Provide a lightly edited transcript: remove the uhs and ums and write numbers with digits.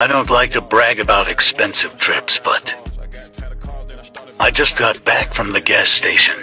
I don't like to brag about expensive trips, but I just got back from the gas station.